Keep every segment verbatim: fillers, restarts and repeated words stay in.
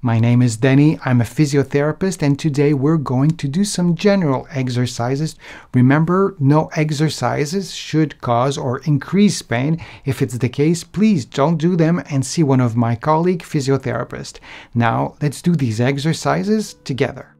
My name is Denis, I'm a physiotherapist, and today we're going to do some general exercises. Remember, no exercises should cause or increase pain. If it's the case, please don't do them and see one of my colleague physiotherapists. Now, let's do these exercises together.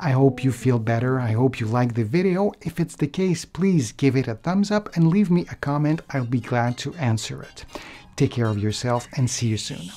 I hope you feel better. I hope you like the video. If it's the case, please give it a thumbs up and leave me a comment. I'll be glad to answer it. Take care of yourself and see you soon.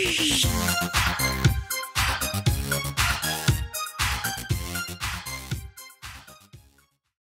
We'll be right back.